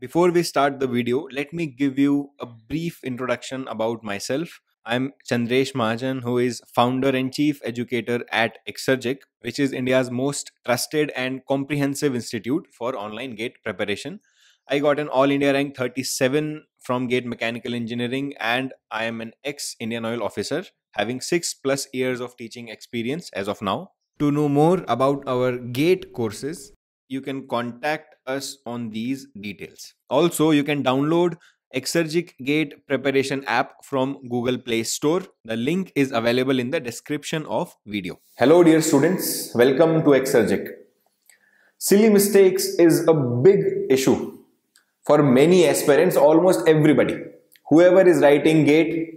Before we start the video, let me give you a brief introduction about myself. I'm Chandresh Mahajan, who is founder and chief educator at Exergic, which is India's most trusted and comprehensive institute for online GATE preparation. I got an All India rank 37 from GATE Mechanical Engineering, and I am an ex-Indian Oil officer, having 6+ years of teaching experience as of now. To know more about our GATE courses, you can contact us on these details. Also, you can download Exergic GATE preparation app from Google Play Store. The link is available in the description of video. Hello dear students, welcome to Exergic. Silly mistakes is a big issue for many aspirants, almost everybody. Whoever is writing GATE,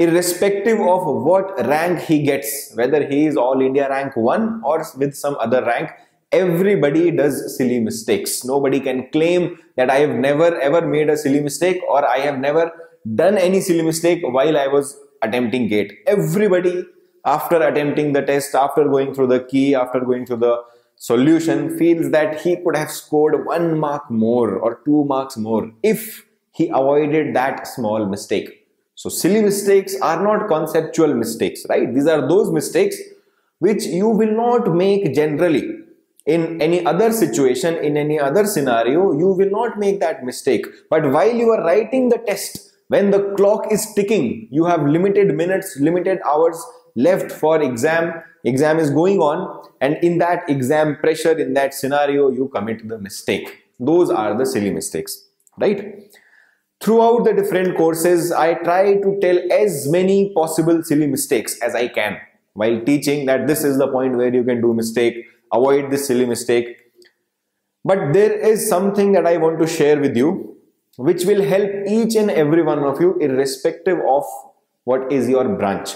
irrespective of what rank he gets, whether he is All India rank 1 or with some other rank, everybody does silly mistakes. Nobody can claim that I have never ever made a silly mistake or I have never done any silly mistake while I was attempting GATE. Everybody, after attempting the test, after going through the key, after going through the solution, feels that he could have scored 1 mark more or 2 marks more if he avoided that small mistake. So silly mistakes are not conceptual mistakes, right? These are those mistakes which you will not make generally. In any other situation, in any other scenario, you will not make that mistake. But while you are writing the test, when the clock is ticking, you have limited minutes, limited hours left for exam. Exam is going on, and in that exam pressure, in that scenario, you commit the mistake. Those are the silly mistakes, right? Throughout the different courses, I try to tell as many possible silly mistakes as I can while teaching, that this is the point where you can do mistake. Avoid this silly mistake. But there is something that I want to share with you which will help each and every one of you irrespective of what is your branch.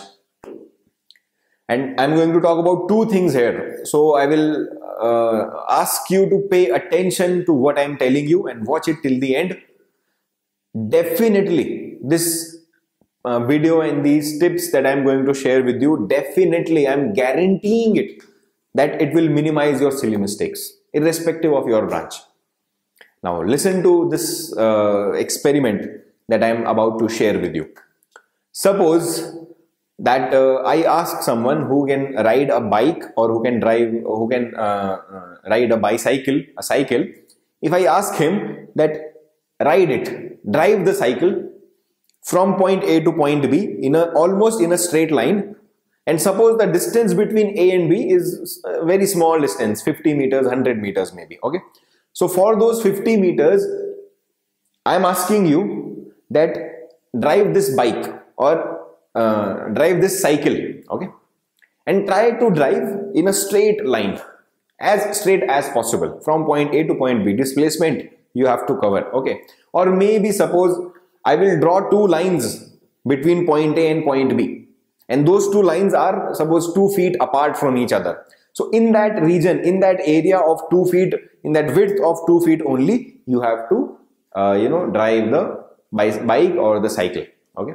And I'm going to talk about 2 things here. So I will ask you to pay attention to what I'm telling you and watch it till the end. Definitely this video and these tips that I'm going to share with you, definitely I'm guaranteeing it, that it will minimize your silly mistakes irrespective of your branch. Now listen to this experiment that I am about to share with you. Suppose that I ask someone who can ride a bike or who can drive, who can ride a bicycle, a cycle. If I ask him that ride it, drive the cycle from point A to point B in a almost in a straight line. And suppose the distance between A and B is a very small distance, 50 meters, 100 meters maybe, okay. So for those 50 meters, I am asking you that drive this bike or drive this cycle, okay. And try to drive in a straight line, as straight as possible, from point A to point B, displacement you have to cover, okay. Or maybe suppose I will draw 2 lines between point A and point B. And those 2 lines are suppose 2 feet apart from each other. So in that region, in that area of 2 feet, in that width of 2 feet only, you have to, drive the bike or the cycle. Okay.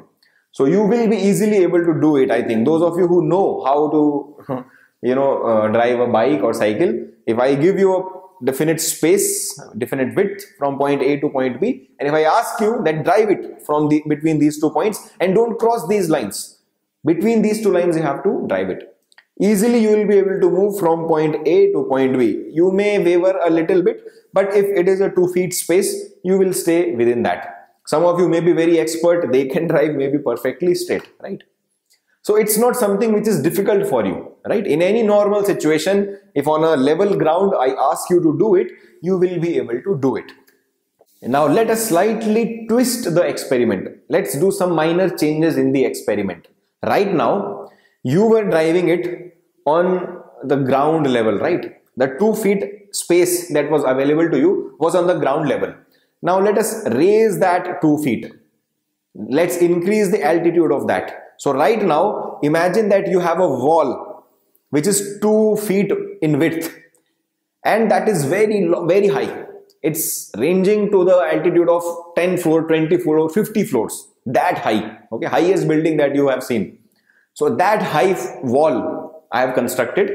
So you will be easily able to do it. I think those of you who know how to, drive a bike or cycle, if I give you a definite space, definite width from point A to point B, and if I ask you that drive it from between these 2 points and don't cross these lines. Between these 2 lines, you have to drive it. Easily, you will be able to move from point A to point B. You may waver a little bit, but if it is a 2 feet space, you will stay within that. Some of you may be very expert. They can drive maybe perfectly straight, right? So it's not something which is difficult for you, right? In any normal situation, if on a level ground, I ask you to do it, you will be able to do it. Now let us slightly twist the experiment. Let's do some minor changes in the experiment. Right now, you were driving it on the ground level, right? The 2 feet space that was available to you was on the ground level. Now let us raise that 2 feet. Let's increase the altitude of that. So right now, imagine that you have a wall which is 2 feet in width, and that is very, very high. It's ranging to the altitude of 10 floor, 20 floor, 50 floors. That high, okay, highest building that you have seen. So that high wall I have constructed.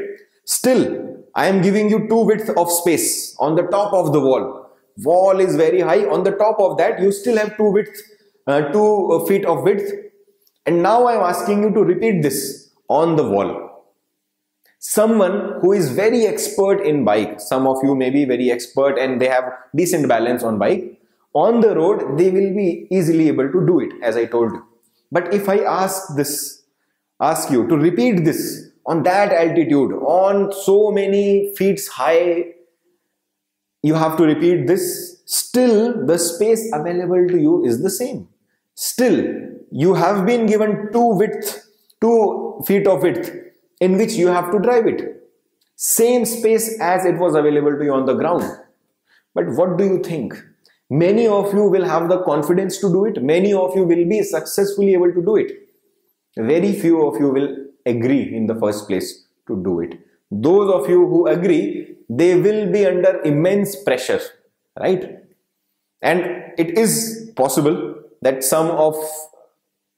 Still, I am giving you two widths of space on the top of the wall. Wall is very high. On the top of that, you still have two widths, 2 feet of width. And now I am asking you to repeat this on the wall. Someone who is very expert in bike, some of you may be very expert and they have decent balance on bike, on the road they will be easily able to do it, as I told you. But if I ask you to repeat this on that altitude, on so many feet high, you have to repeat this, still the space available to you is the same. Still you have been given 2 feet of width, in which you have to drive it. Same space as it was available to you on the ground. But what do you think? Many of you will have the confidence to do it. Many of you will be successfully able to do it. Very few of you will agree in the first place to do it. Those of you who agree, they will be under immense pressure, right? And it is possible that some of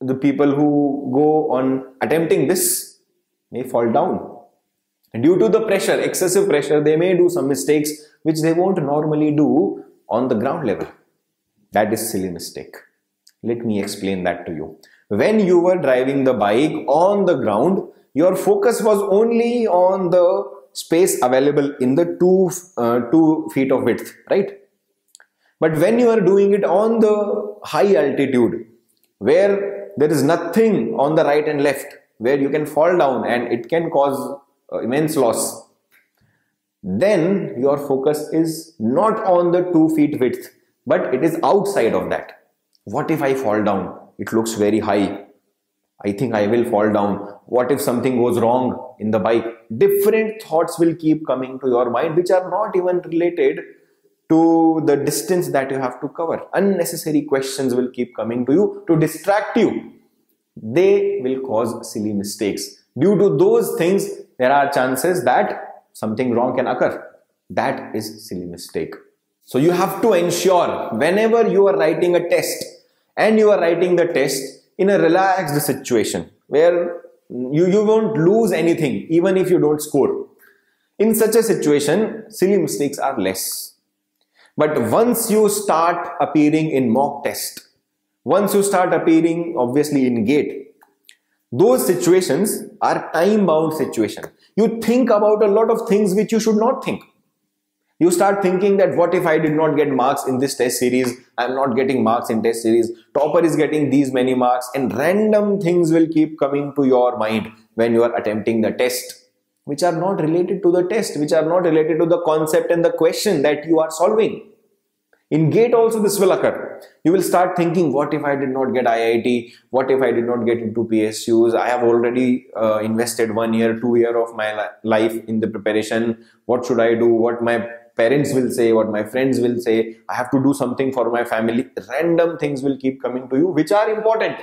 the people who go on attempting this may fall down. Due to the pressure, excessive pressure, they may do some mistakes which they won't normally do on the ground level. That is a silly mistake. Let me explain that to you. When you were driving the bike on the ground, your focus was only on the space available in the 2 feet of width, right? But when you are doing it on the high altitude, where there is nothing on the right and left, where you can fall down and it can cause immense loss, then your focus is not on the 2 feet width, but it is outside of that. What if I fall down? It looks very high. I think I will fall down. What if something goes wrong in the bike? Different thoughts will keep coming to your mind, which are not even related to the distance that you have to cover. Unnecessary questions will keep coming to you to distract you. They will cause silly mistakes. Due to those things, there are chances that something wrong can occur. That is silly mistake. So you have to ensure whenever you are writing a test and you are writing the test in a relaxed situation where you won't lose anything even if you don't score. In such a situation, silly mistakes are less. But once you start appearing in mock test, once you start appearing obviously in GATE, those situations are time-bound situations. You think about a lot of things which you should not think. You start thinking that what if I did not get marks in this test series, I am not getting marks in test series, topper is getting these many marks, and random things will keep coming to your mind when you are attempting the test, which are not related to the test, which are not related to the concept and the question that you are solving. In GATE also this will occur. You will start thinking, what if I did not get IIT? What if I did not get into PSUs? I have already invested 1 year, 2 years of my life in the preparation. What should I do? What my parents will say? What my friends will say? I have to do something for my family. Random things will keep coming to you, which are important.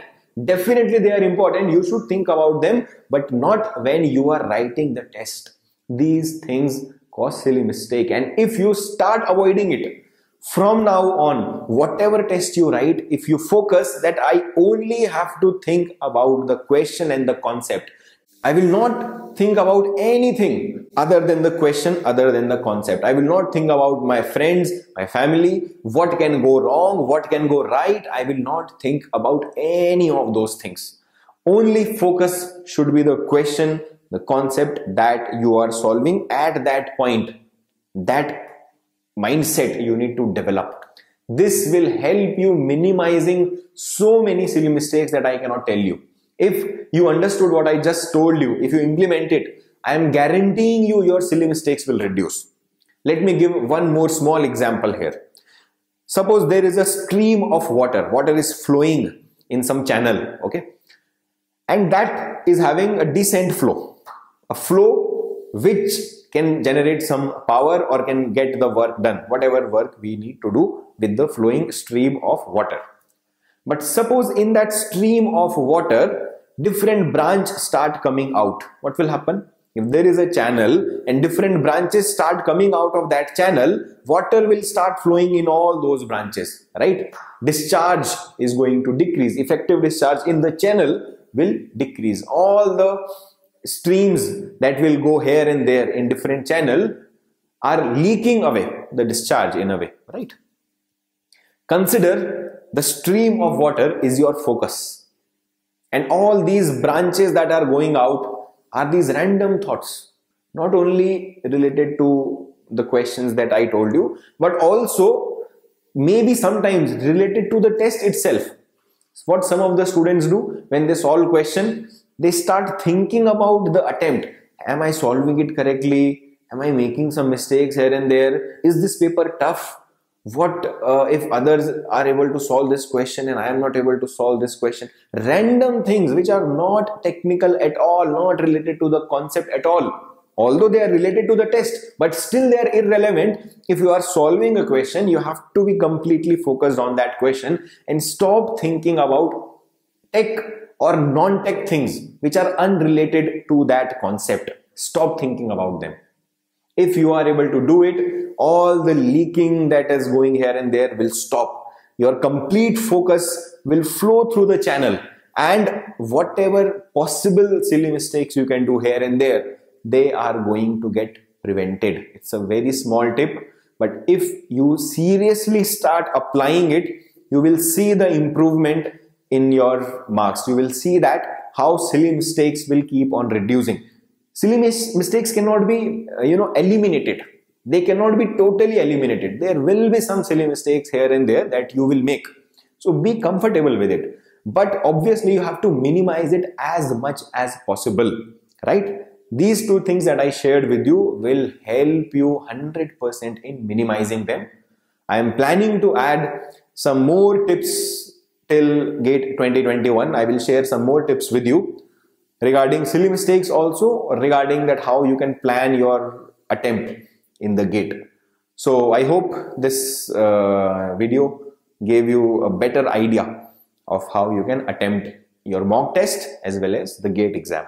Definitely they are important. You should think about them, but not when you are writing the test. These things cause silly mistake. And if you start avoiding it, from now on, whatever test you write, if you focus that I only have to think about the question and the concept, I will not think about anything other than the question, other than the concept. I will not think about my friends, my family, what can go wrong, what can go right. I will not think about any of those things. Only focus should be the question, the concept that you are solving at that point. That mindset you need to develop. This will help you minimizing so many silly mistakes that I cannot tell you. If you understood what I just told you, if you implement it, I am guaranteeing you your silly mistakes will reduce. Let me give one more small example here. Suppose there is a stream of water. Water is flowing in some channel, okay? And that is having a descent flow. A flow which can generate some power or can get the work done, whatever work we need to do with the flowing stream of water. But suppose in that stream of water, different branches start coming out. What will happen? If there is a channel and different branches start coming out of that channel, water will start flowing in all those branches, right? Discharge is going to decrease. Effective discharge in the channel will decrease. All the streams that will go here and there in different channel are leaking away the discharge in a way, right? Consider the stream of water is your focus, and all these branches that are going out are these random thoughts, not only related to the questions that I told you, but also maybe sometimes related to the test itself. What some of the students do when they solve question, they start thinking about the attempt. Am I solving it correctly? Am I making some mistakes here and there? Is this paper tough? What if others are able to solve this question and I am not able to solve this question? Random things which are not technical at all, not related to the concept at all. Although they are related to the test, but still they are irrelevant. If you are solving a question, you have to be completely focused on that question and stop thinking about tech or non-tech things which are unrelated to that concept. Stop thinking about them. If you are able to do it, all the leaking that is going here and there will stop. Your complete focus will flow through the channel, and whatever possible silly mistakes you can do here and there, they are going to get prevented. It's a very small tip, but if you seriously start applying it, you will see the improvement in your marks. You will see that how silly mistakes will keep on reducing. Silly mistakes cannot be, eliminated. They cannot be totally eliminated. There will be some silly mistakes here and there that you will make. So be comfortable with it. But obviously you have to minimize it as much as possible, right? These two things that I shared with you will help you 100% in minimizing them. I am planning to add some more tips till GATE 2021. I will share some more tips with you regarding silly mistakes also, regarding that how you can plan your attempt in the GATE. So I hope this video gave you a better idea of how you can attempt your mock test as well as the GATE exam.